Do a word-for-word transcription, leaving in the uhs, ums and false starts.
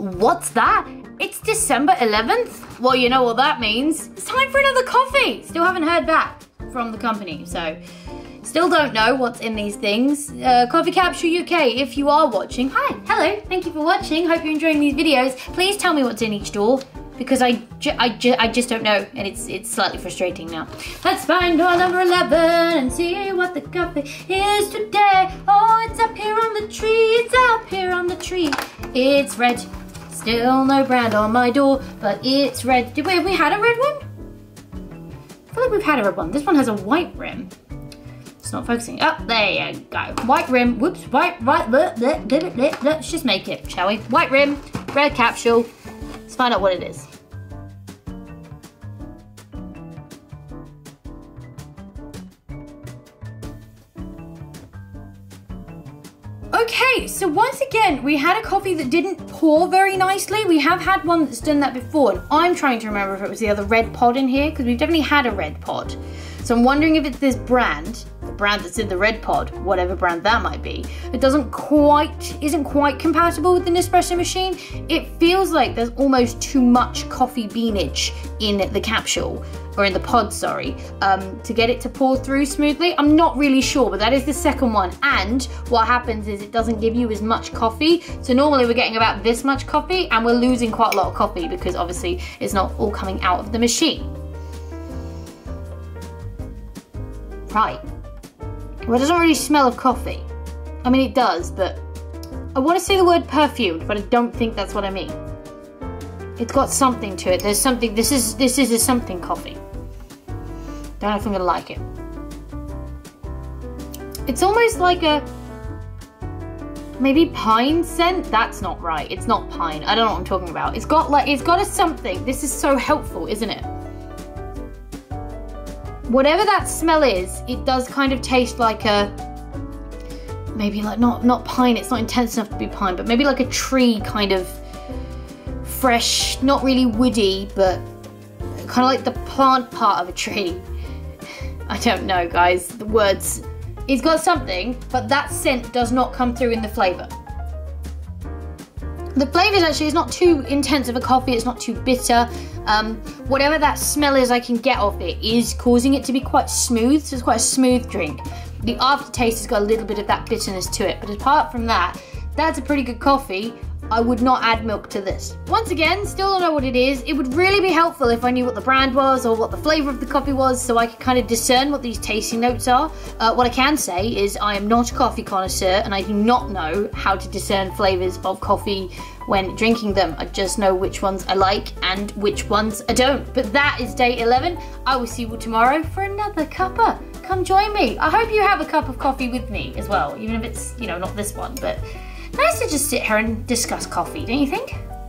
What's that? It's December eleventh? Well, you know what that means. It's time for another coffee. Still haven't heard back from the company, so still don't know what's in these things. Uh, Coffee Capsule U K, if you are watching. Hi, hello, thank you for watching. Hope you're enjoying these videos. Please tell me what's in each door, because I, ju I, ju I just don't know, and it's it's slightly frustrating now. Let's find door number eleven and see what the coffee is today. Oh, it's up here on the tree, it's up here on the tree. It's red, still no brand on my door, but it's red. Did we, have we had a red one? I feel like we've had a red one. This one has a white rim. It's not focusing. Oh, there you go. White rim, whoops, white, right, let's just make it, shall we? White rim, red capsule. Let's find out what it is. Okay, so once again, we had a coffee that didn't pour very nicely. We have had one that's done that before, and I'm trying to remember if it was the other red pod in here, because we've definitely had a red pod. So I'm wondering if it's this brand, the brand that's in the red pod, whatever brand that might be, it doesn't quite, isn't quite compatible with the Nespresso machine. It feels like there's almost too much coffee beanage in the capsule, or in the pod, sorry, um, to get it to pour through smoothly. I'm not really sure, but that is the second one. And what happens is it doesn't give you as much coffee. So normally we're getting about this much coffee, and we're losing quite a lot of coffee because obviously it's not all coming out of the machine. Right. Well, it doesn't really smell of coffee. I mean, it does, but I want to say the word perfumed, but I don't think that's what I mean. It's got something to it. There's something. This is this is a something coffee. Don't know if I'm gonna like it. It's almost like a maybe pine scent. That's not right. It's not pine. I don't know what I'm talking about. It's got like it's got a something. This is so helpful, isn't it? Whatever that smell is, it does kind of taste like a, maybe like not, not pine, it's not intense enough to be pine, but maybe like a tree kind of fresh, not really woody, but kind of like the plant part of a tree. I don't know, guys, the words. It's got something, but that scent does not come through in the flavour. The flavour is actually, it's not too intense of a coffee, it's not too bitter. Um, whatever that smell is I can get off it is causing it to be quite smooth, so it's quite a smooth drink. The aftertaste has got a little bit of that bitterness to it, but apart from that, that's a pretty good coffee. I would not add milk to this. Once again, still don't know what it is. It would really be helpful if I knew what the brand was or what the flavour of the coffee was, so I could kind of discern what these tasting notes are. Uh, what I can say is I am not a coffee connoisseur, and I do not know how to discern flavours of coffee when drinking them. I just know which ones I like and which ones I don't. But that is day eleven. I will see you all tomorrow for another cuppa. Come join me. I hope you have a cup of coffee with me as well, even if it's, you know, not this one, but nice to just sit here and discuss coffee, don't you think?